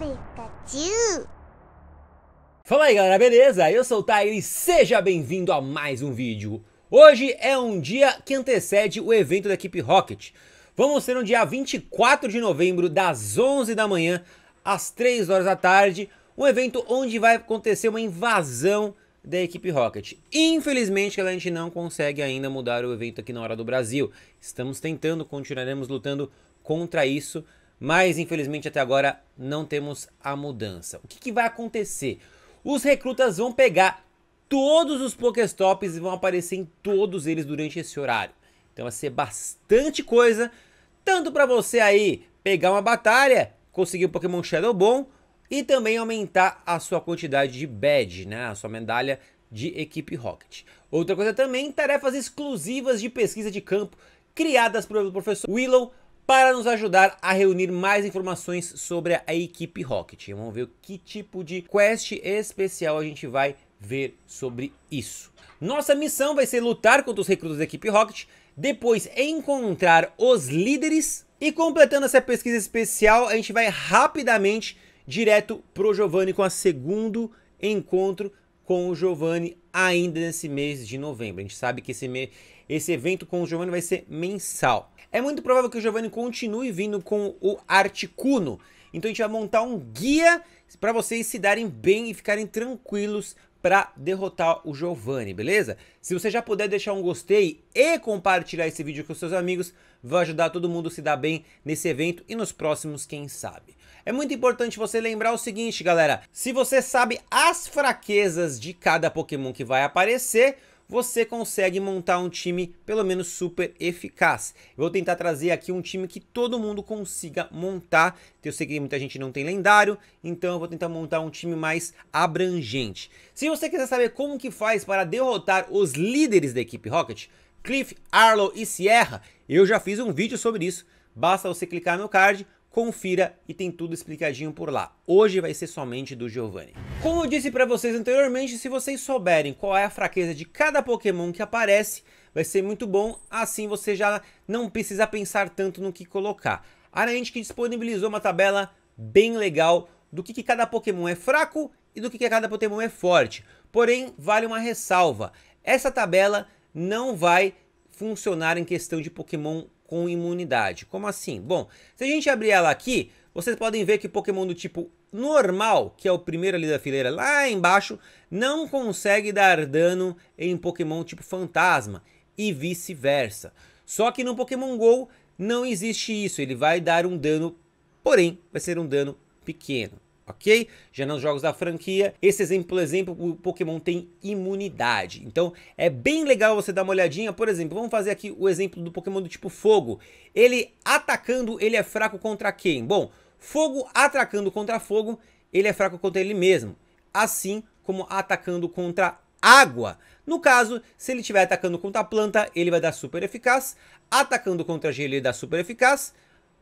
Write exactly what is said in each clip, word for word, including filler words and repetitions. Pikachu! Fala aí galera, beleza? Eu sou o Tyler e seja bem-vindo a mais um vídeo. Hoje é um dia que antecede o evento da Equipe Rocket. Vamos ser no dia vinte e quatro de novembro, das onze da manhã às três horas da tarde, um evento onde vai acontecer uma invasão da Equipe Rocket. Infelizmente, a gente não consegue ainda mudar o evento aqui na hora do Brasil. Estamos tentando, continuaremos lutando contra isso, mas infelizmente até agora não temos a mudança. O que, que vai acontecer? Os recrutas vão pegar todos os Pokéstops e vão aparecer em todos eles durante esse horário. Então vai ser bastante coisa, tanto para você aí pegar uma batalha, conseguir um Pokémon Shadow bom e também aumentar a sua quantidade de badge, né? A sua medalha de Equipe Rocket. Outra coisa também, tarefas exclusivas de pesquisa de campo criadas pelo Professor Willow, para nos ajudar a reunir mais informações sobre a Equipe Rocket. Vamos ver que tipo de quest especial a gente vai ver sobre isso. Nossa missão vai ser lutar contra os recrutas da Equipe Rocket, depois encontrar os líderes e, completando essa pesquisa especial, a gente vai rapidamente direto pro Giovanni com o segundo encontro com o Giovanni ainda nesse mês de novembro. A gente sabe que esse, me... esse evento com o Giovanni vai ser mensal. É muito provável que o Giovanni continue vindo com o Articuno. Então a gente vai montar um guia para vocês se darem bem e ficarem tranquilos para derrotar o Giovanni, beleza? Se você já puder deixar um gostei e compartilhar esse vídeo com seus amigos, vai ajudar todo mundo a se dar bem nesse evento e nos próximos, quem sabe. É muito importante você lembrar o seguinte, galera. Se você sabe as fraquezas de cada Pokémon que vai aparecer, você consegue montar um time pelo menos super eficaz. Eu vou tentar trazer aqui um time que todo mundo consiga montar. Eu sei que muita gente não tem lendário, então eu vou tentar montar um time mais abrangente. Se você quiser saber como que faz para derrotar os líderes da Equipe Rocket, Cliff, Arlo e Sierra, eu já fiz um vídeo sobre isso. Basta você clicar no card, confira e tem tudo explicadinho por lá. Hoje vai ser somente do Giovanni. Como eu disse para vocês anteriormente, se vocês souberem qual é a fraqueza de cada Pokémon que aparece, vai ser muito bom, assim você já não precisa pensar tanto no que colocar. A gente que disponibilizou uma tabela bem legal do que, que cada Pokémon é fraco e do que, que cada Pokémon é forte. Porém, vale uma ressalva. Essa tabela não vai funcionar em questão de Pokémon com imunidade. Como assim? Bom, se a gente abrir ela aqui, vocês podem ver que Pokémon do tipo normal, que é o primeiro ali da fileira lá embaixo, não consegue dar dano em Pokémon tipo fantasma e vice-versa. Só que no Pokémon Go não existe isso, ele vai dar um dano, porém vai ser um dano pequeno, ok? Já nos jogos da franquia, esse exemplo, por exemplo, o Pokémon tem imunidade. Então é bem legal você dar uma olhadinha. Por exemplo, vamos fazer aqui o exemplo do Pokémon do tipo fogo. Ele atacando, ele é fraco contra quem? Bom, fogo atacando contra fogo, ele é fraco contra ele mesmo. Assim como atacando contra água. No caso, se ele estiver atacando contra a planta, ele vai dar super eficaz. Atacando contra gelo, ele dá super eficaz.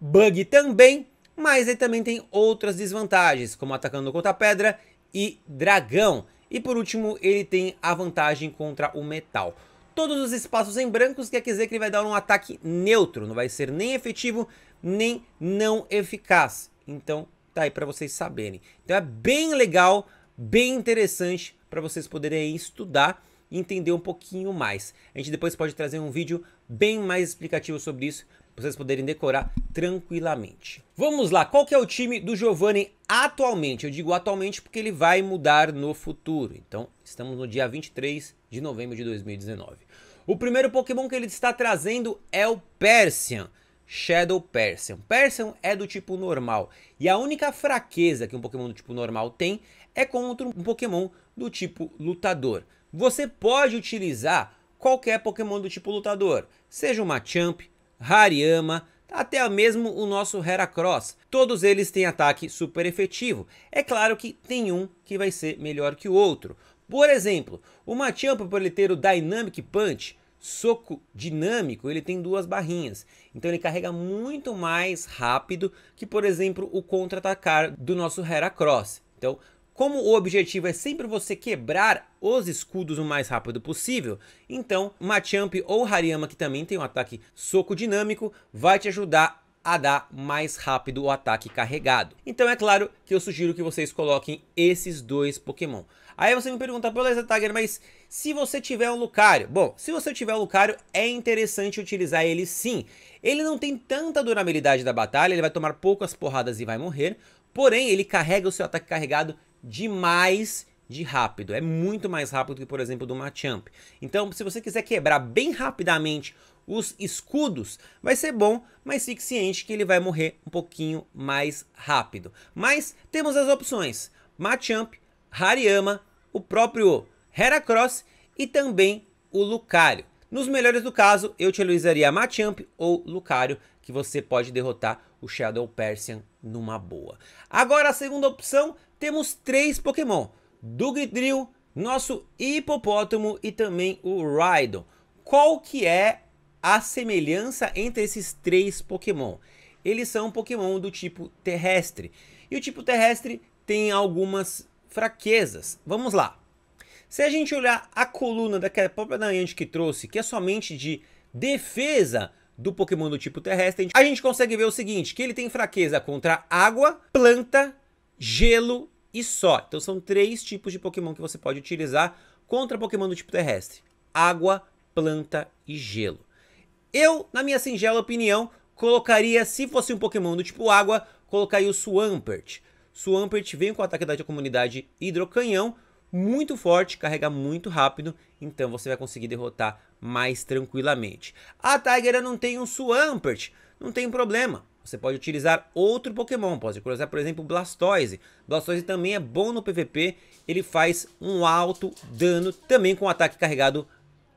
Bug também. Mas ele também tem outras desvantagens, como atacando contra pedra e dragão. E por último, ele tem a vantagem contra o metal. Todos os espaços em brancos quer dizer que ele vai dar um ataque neutro. Não vai ser nem efetivo, nem não eficaz. Então, tá aí para vocês saberem. Então é bem legal, bem interessante para vocês poderem estudar e entender um pouquinho mais. A gente depois pode trazer um vídeo bem mais explicativo sobre isso, pra vocês poderem decorar tranquilamente. Vamos lá, qual que é o time do Giovanni atualmente? Eu digo atualmente porque ele vai mudar no futuro. Então, estamos no dia vinte e três de novembro de dois mil e dezenove. O primeiro Pokémon que ele está trazendo é o Persian, Shadow Persian. Persian é do tipo normal, e a única fraqueza que um Pokémon do tipo normal tem é contra um Pokémon do tipo lutador. Você pode utilizar qualquer Pokémon do tipo lutador, seja um Machamp, Hariyama, até mesmo o nosso Heracross. Todos eles têm ataque super efetivo. É claro que tem um que vai ser melhor que o outro. Por exemplo, o Machamp, por ele ter o Dynamic Punch, soco dinâmico, ele tem duas barrinhas. Então ele carrega muito mais rápido que, por exemplo, o contra-atacar do nosso Heracross. Então, como o objetivo é sempre você quebrar os escudos o mais rápido possível, então Machamp ou Hariyama, que também tem um ataque soco dinâmico, vai te ajudar a dar mais rápido o ataque carregado. Então é claro que eu sugiro que vocês coloquem esses dois Pokémon. Aí você me pergunta, beleza, Tiger, mas se você tiver um Lucario? Bom, se você tiver um Lucario, é interessante utilizar ele sim. Ele não tem tanta durabilidade da batalha, ele vai tomar poucas porradas e vai morrer. Porém, ele carrega o seu ataque carregado demais de rápido. É muito mais rápido que, por exemplo, do Machamp. Então, se você quiser quebrar bem rapidamente os escudos, vai ser bom, mas fique ciente que ele vai morrer um pouquinho mais rápido. Mas temos as opções: Machamp, Hariyama, o próprio Heracross e também o Lucario. Nos melhores do caso, eu utilizaria Machamp ou Lucario, que você pode derrotar o Shadow Persian numa boa. Agora, a segunda opção, temos três Pokémon: Dugtrio, nosso hipopótamo e também o Rhydon. Qual que é a semelhança entre esses três Pokémon? Eles são Pokémon do tipo terrestre. E o tipo terrestre tem algumas fraquezas. Vamos lá. Se a gente olhar a coluna daquela própria Dynamic que trouxe, que é somente de defesa do Pokémon do tipo terrestre, a gente consegue ver o seguinte, que ele tem fraqueza contra água, planta, gelo e só. Então são três tipos de Pokémon que você pode utilizar contra Pokémon do tipo terrestre: água, planta e gelo. Eu, na minha singela opinião, colocaria, se fosse um Pokémon do tipo água, colocaria o Swampert. Swampert vem com o ataque da comunidade Hidrocanhão, muito forte, carrega muito rápido, então você vai conseguir derrotar mais tranquilamente. A Tiger não tem um Swampert, não tem problema. Você pode utilizar outro Pokémon, pode utilizar, por exemplo, Blastoise. Blastoise também é bom no P V P, ele faz um alto dano também com o ataque carregado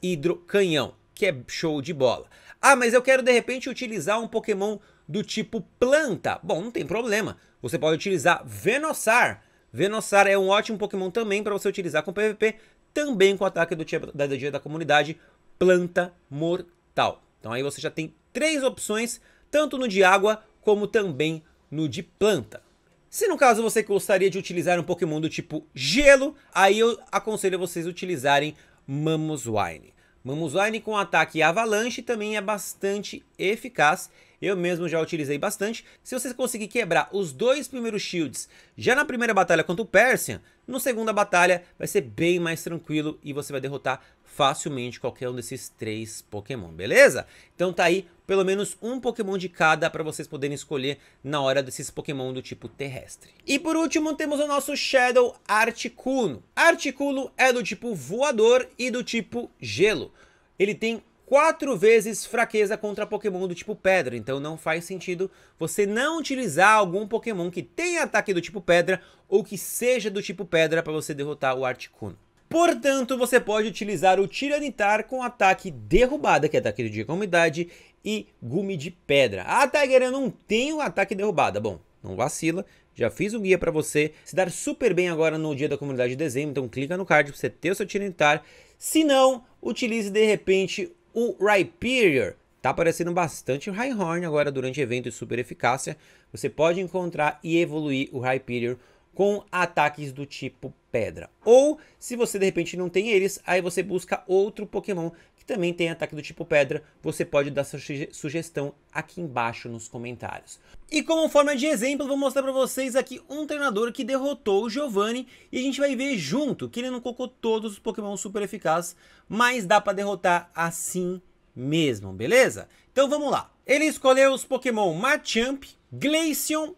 Hidrocanhão, que é show de bola. Ah, mas eu quero de repente utilizar um Pokémon do tipo planta. Bom, não tem problema. Você pode utilizar Venosaur. Venosaur é um ótimo Pokémon também para você utilizar com P V P, também com o ataque do tipo da, da, da comunidade Planta Mortal. Então aí você já tem três opções, tanto no de água como também no de planta. Se no caso você gostaria de utilizar um Pokémon do tipo gelo, aí eu aconselho vocês utilizarem Mamoswine. Mamoswine com ataque Avalanche também é bastante eficaz. Eu mesmo já utilizei bastante. Se você conseguir quebrar os dois primeiros shields já na primeira batalha contra o Persian, na segunda batalha vai ser bem mais tranquilo e você vai derrotar facilmente qualquer um desses três Pokémon, beleza? Então tá aí pelo menos um Pokémon de cada para vocês poderem escolher na hora desses Pokémon do tipo terrestre. E por último temos o nosso Shadow Articuno. Articuno é do tipo voador e do tipo gelo. Ele tem quatro vezes fraqueza contra Pokémon do tipo pedra, então não faz sentido você não utilizar algum Pokémon que tenha ataque do tipo pedra ou que seja do tipo pedra para você derrotar o Articuno. Portanto, você pode utilizar o Tiranitar com ataque derrubada, que é ataque de comunidade, e gume de pedra. A Tiger não tem o ataque derrubada. Bom, não vacila, já fiz um guia para você se dar super bem agora no dia da comunidade de dezembro, então clica no card para você ter o seu Tiranitar. Se não, utilize de repente o Rhyperior. Tá aparecendo bastante o Rhyhorn agora durante eventos super eficácia. Você pode encontrar e evoluir o Rhyperior com ataques do tipo pedra. Ou, se você de repente não tem eles, aí você busca outro Pokémon que também tem ataque do tipo pedra. Você pode dar sua sugestão aqui embaixo nos comentários. E como forma de exemplo, vou mostrar pra vocês aqui um treinador que derrotou o Giovanni. E a gente vai ver junto que ele não colocou todos os Pokémon super eficazes, mas dá pra derrotar assim mesmo, beleza? Então vamos lá. Ele escolheu os Pokémon Machamp, Glaceon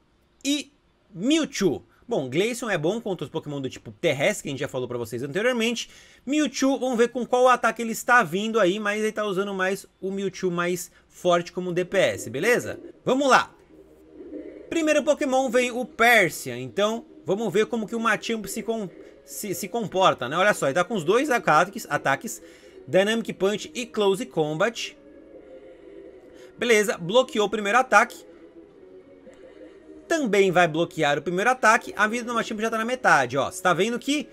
e Mewtwo. Bom, Glaceon é bom contra os Pokémon do tipo terrestre, que a gente já falou pra vocês anteriormente. Mewtwo, vamos ver com qual ataque ele está vindo aí, mas ele tá usando mais o Mewtwo mais forte como D P S, beleza? Vamos lá. Primeiro Pokémon vem o Persian, então vamos ver como que o Machamp se, com, se, se comporta, né? Olha só, ele tá com os dois ataques, ataques, Dynamic Punch e Close Combat. Beleza, bloqueou o primeiro ataque. Também vai bloquear o primeiro ataque. A vida do Machamp já tá na metade, ó. Você tá vendo que...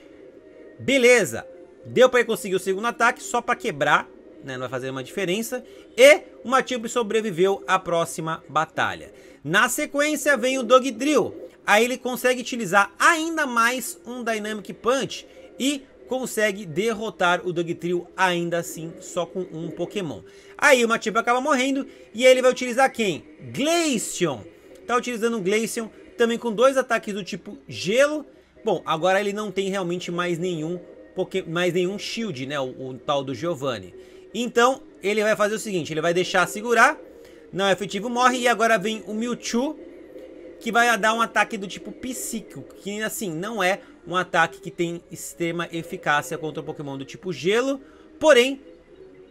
beleza. Deu pra ele conseguir o segundo ataque, só pra quebrar, né? Não vai fazer uma diferença. E o Machamp sobreviveu à próxima batalha. Na sequência vem o Dugtrio. Aí ele consegue utilizar ainda mais um Dynamic Punch e consegue derrotar o Dugtrio ainda assim só com um Pokémon. Aí o Machamp acaba morrendo e aí ele vai utilizar quem? Glaceon. Tá utilizando o Glaceon também com dois ataques do tipo gelo. Bom, agora ele não tem realmente mais nenhum, porque, mais nenhum shield, né? O, o tal do Giovanni. Então ele vai fazer o seguinte, ele vai deixar segurar. Não, efetivo morre e agora vem o Mewtwo, que vai dar um ataque do tipo psíquico, que assim, não é um ataque que tem extrema eficácia contra o Pokémon do tipo gelo. Porém,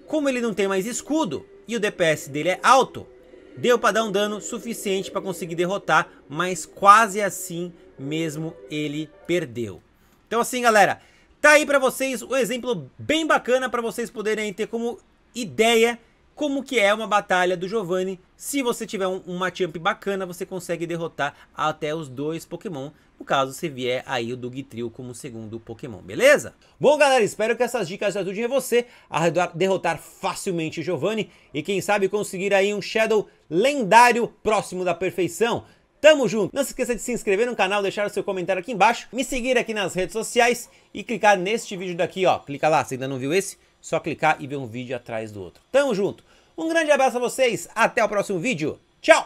como ele não tem mais escudo e o D P S dele é alto, deu para dar um dano suficiente para conseguir derrotar, mas quase assim mesmo ele perdeu. Então assim, galera, tá aí para vocês um exemplo bem bacana para vocês poderem ter como ideia como que é uma batalha do Giovanni. Se você tiver um, um matchup bacana, você consegue derrotar até os dois Pokémon. No caso, se vier aí o Dugtrio como segundo Pokémon, beleza? Bom, galera, espero que essas dicas ajudem você a derrotar facilmente o Giovanni. E quem sabe conseguir aí um Shadow lendário próximo da perfeição. Tamo junto! Não se esqueça de se inscrever no canal, deixar o seu comentário aqui embaixo. Me seguir aqui nas redes sociais e clicar neste vídeo daqui, ó. Clica lá, se ainda não viu esse. Só clicar e ver um vídeo atrás do outro. Tamo junto! Um grande abraço a vocês, até o próximo vídeo, tchau!